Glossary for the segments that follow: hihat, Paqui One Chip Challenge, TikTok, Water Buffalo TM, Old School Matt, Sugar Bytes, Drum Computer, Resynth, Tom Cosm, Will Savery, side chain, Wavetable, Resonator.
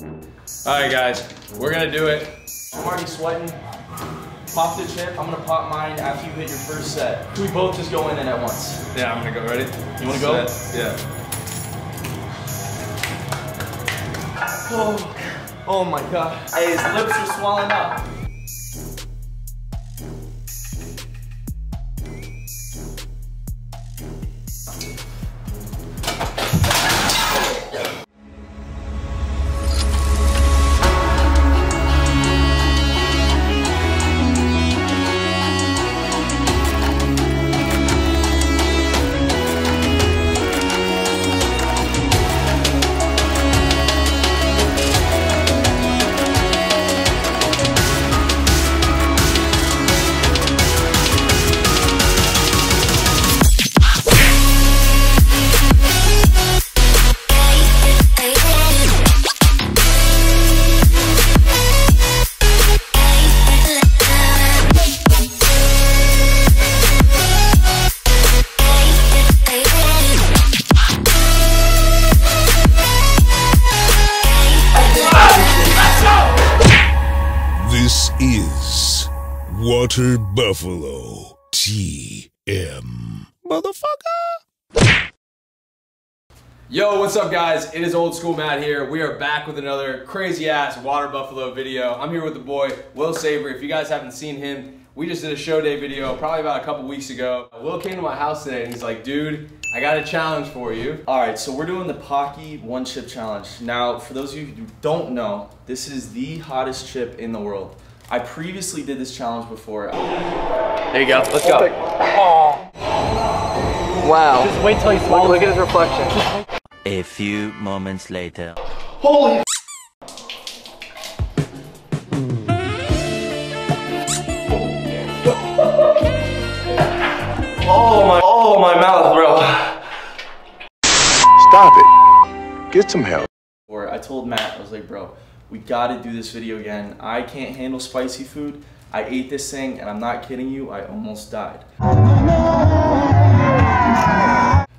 Alright guys, we're gonna do it. I'm already sweating. Pop the chip, I'm gonna pop mine after you hit your first set. We both just go in and at once. Yeah, I'm gonna go, ready? You wanna go? Yeah. Oh, oh my God. His lips are swelling up. This is Water Buffalo TM, motherfucker. Yo, what's up guys? It is Old School Matt here. We are back with another crazy ass Water Buffalo video. I'm here with the boy, Will Savery. If you guys haven't seen him, we just did a show day video probably about a couple weeks ago. Will came to my house today and he's like, dude, I got a challenge for you. All right, so we're doing the Paqui One Chip Challenge. Now, for those of you who don't know, this is the hottest chip in the world. I previously did this challenge before. There you go, let's go. Oh. Wow. Just wait till you swallow. Look at his reflection. A few moments later. Holy. Oh my mouth, bro. Stop it. Get some help. Or I told Matt, I was like, bro, we gotta do this video again. I can't handle spicy food. I ate this thing and I'm not kidding you, I almost died.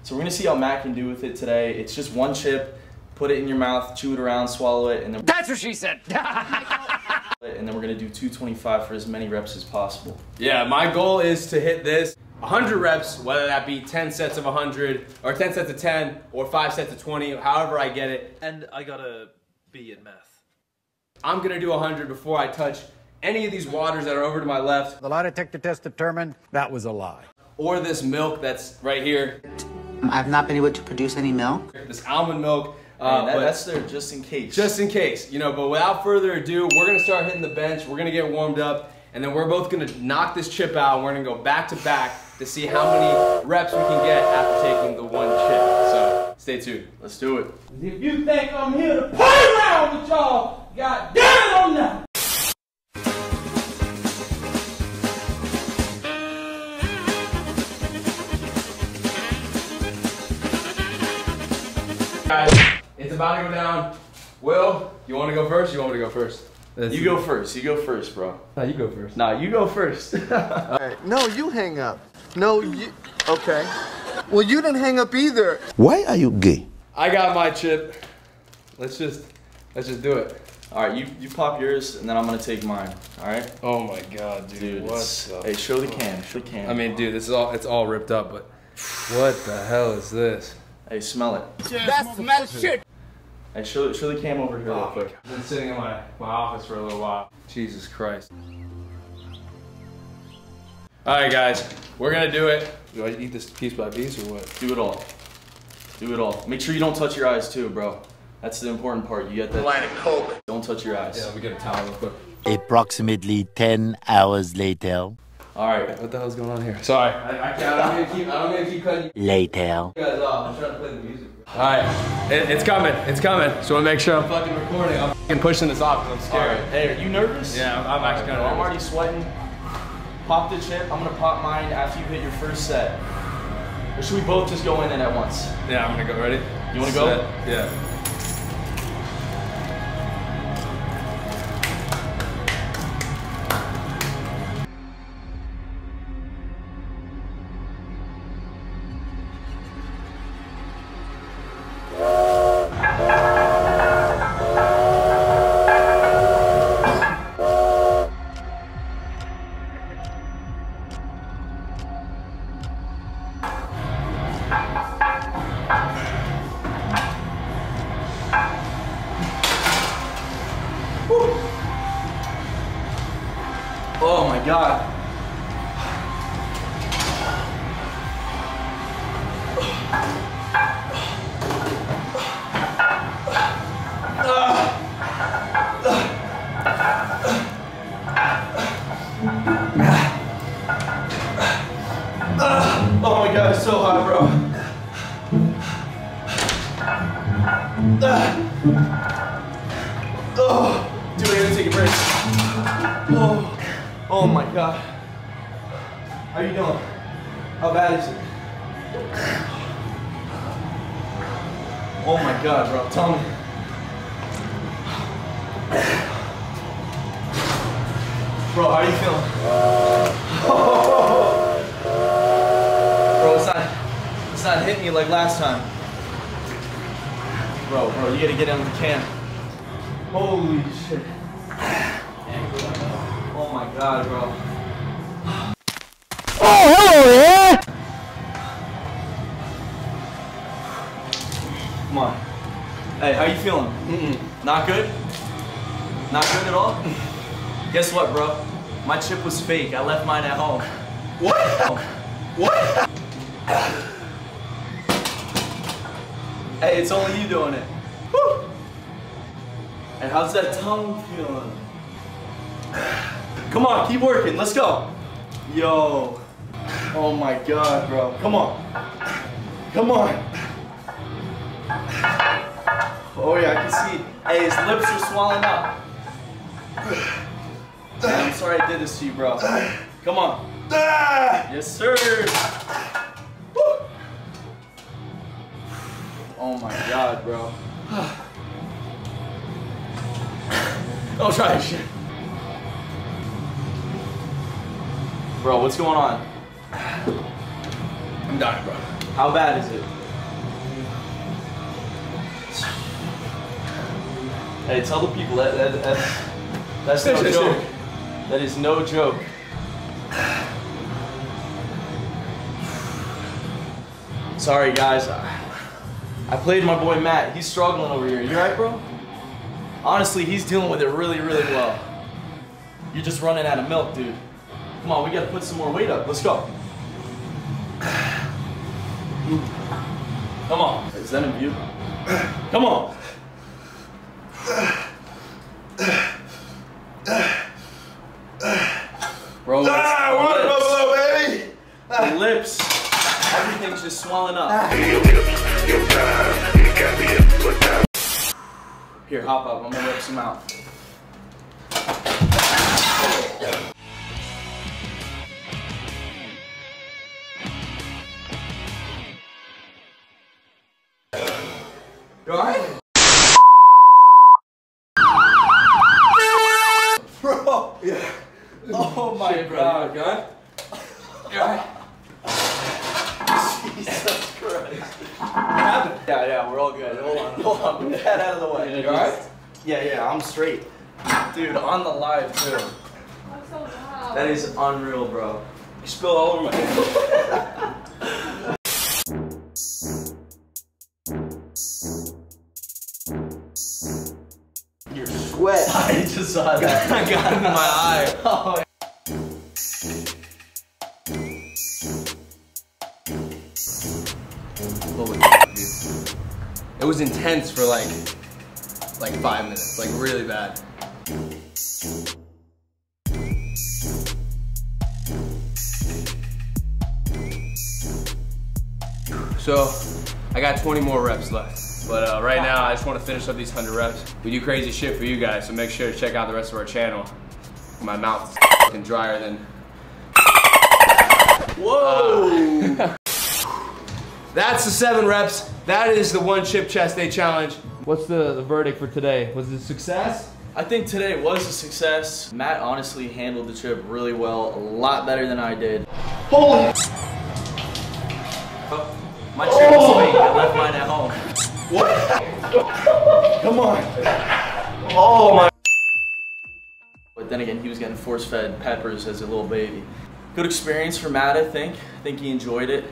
So we're gonna see how Matt can do with it today. It's just one chip, put it in your mouth, chew it around, swallow it, and then— That's what she said! And then we're gonna do 225 for as many reps as possible. Yeah, my goal is to hit this 100 reps, whether that be 10 sets of 100, or 10 sets of 10, or 5 sets of 20, however I get it. And I got a B in math. I'm gonna do 100 before I touch any of these waters that are over to my left. The lie detector test determined that was a lie. Or this milk that's right here. I've not been able to produce any milk. This almond milk. That's there just in case. Just in case, you know, but without further ado, we're gonna start hitting the bench, we're gonna get warmed up, and then we're both gonna knock this chip out, and we're gonna go back to back to see how many reps we can get after taking the one chip. So stay tuned. Let's do it. If you think I'm here to play around with y'all, goddamn it, I'm not. Guys, it's about to go down. Will, you want to go first? You want me to go first? You go first. You go first, bro. No, you go first. No, you go first. All right. No, you hang up. No, you... Okay. Well, you didn't hang up either. Why are you gay? I got my chip. Let's just do it. All right, you pop yours, and then I'm going to take mine. All right? Oh, my God, dude what the... Hey, show the can. Show the can. I mean, dude, this is all... It's all ripped up, but... What the hell is this? Hey, smell it. That smells shit. Hey, show the cam over here real quick. I've been sitting in my office for a little while. Jesus Christ. All right, guys, we're gonna do it. Do I eat this piece by piece or what? Do it all. Do it all. Make sure you don't touch your eyes too, bro. That's the important part. You got that. Line of coke. Don't touch your eyes. Yeah, we get a towel real quick. Approximately 10 hours later. All right, what the hell's going on here? Sorry, I'm gonna keep cutting you guys off. I'm trying to play the music. All right, it's coming, it's coming. So I wanna make sure I'm fucking recording. I'm fucking pushing this off because I'm scared. Right. Hey, are you nervous? Yeah, I'm actually kind of nervous. I'm already sweating. Pop the chip. I'm gonna pop mine after you hit your first set. Or should we both just go in and at once? Yeah, I'm gonna go. Ready? You wanna go? Set. Yeah. my God. Oh my God, it's so hot, bro. Oh, dude, I gotta take a break. Oh, oh my God. How you doing? How bad is it? Oh my God, bro, tell me. Bro, how are you feeling? Oh. Bro, it's not hitting you like last time. Bro, you gotta get in with the can. Holy shit. Oh my God, bro. Oh, hello there! Come on. Hey, how you feeling? Mm-mm. Not good? Not good at all? Guess what, bro? My chip was fake. I left mine at home. What? Oh. What? Hey, it's only you doing it. Woo. And how's that tongue feeling? Come on, keep working. Let's go. Yo. Oh my God, bro. Come on. Come on. Oh yeah, I can see. Hey, his lips are swelling up. Man, I'm sorry I did this to you, bro. Come on. Yes, sir. Woo. Oh my God, bro. Don't try this shit. Bro, what's going on? I'm dying, bro. How bad is it? Hey, tell the people that's no joke. That is no joke. Sorry guys, I played my boy Matt. He's struggling over here. You alright, bro? Honestly, he's dealing with it really, really well. You're just running out of milk, dude. Come on, we gotta put some more weight up. Let's go. Come on. Is that in view? Come on. Bro, lips. Ah, lips. Buffalo, baby. Lips. Everything's just swelling up. Here, hop up. I'm gonna rip some out. You alright? Bro! Yeah. Oh my shit, God. God. You alright? Jesus Christ. Yeah, we're all good. Hold on. Put that out of the way. You alright? Yeah, I'm straight. Dude, on the live, too. I'm so loud. That is unreal, bro. You spilled all over my head. Your sweat. I just saw that. I got it in my eye. Oh, yeah. It was intense for like 5 minutes, like really bad. So I got 20 more reps left, but right now I just want to finish up these 100 reps. We do crazy shit for you guys, so make sure to check out the rest of our channel. My mouth is fucking drier than. Whoa! That's the 7 reps. That is the one chip chest day challenge. What's the verdict for today? Was it a success? I think today was a success. Matt honestly handled the chip really well, a lot better than I did. Holy! Oh, my chip was fake. I left mine at home. What? Come on. Oh my. But then again, he was getting force-fed peppers as a little baby. Good experience for Matt, I think. I think he enjoyed it.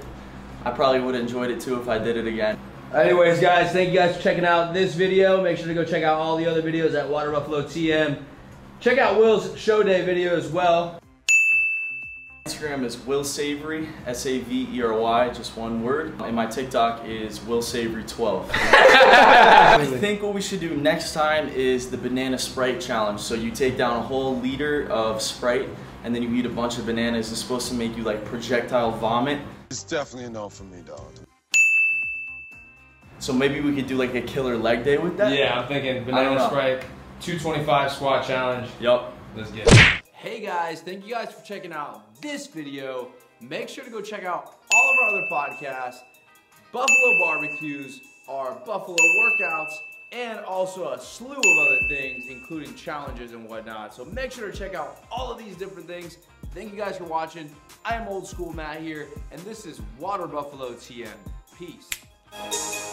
I probably would have enjoyed it too if I did it again. Anyways guys, thank you guys for checking out this video. Make sure to go check out all the other videos at Water Buffalo TM. Check out Will's show day video as well. Instagram is Will Savery, S-A-V-E-R-Y, just one word. And my TikTok is Will Savery 12. I think what we should do next time is the banana Sprite challenge. So you take down a whole liter of Sprite and then you eat a bunch of bananas. It's supposed to make you like projectile vomit. It's definitely a no for me, dog. So maybe we could do like a killer leg day with that? Yeah, I'm thinking banana Sprite, 225 squat challenge. Yup. Let's get it. Hey guys, thank you guys for checking out this video. Make sure to go check out all of our other podcasts, Buffalo Barbecues, our Buffalo Workouts, and also a slew of other things, including challenges and whatnot. So make sure to check out all of these different things. Thank you guys for watching. I am Old School Matt here, and this is Water Buffalo TM. Peace.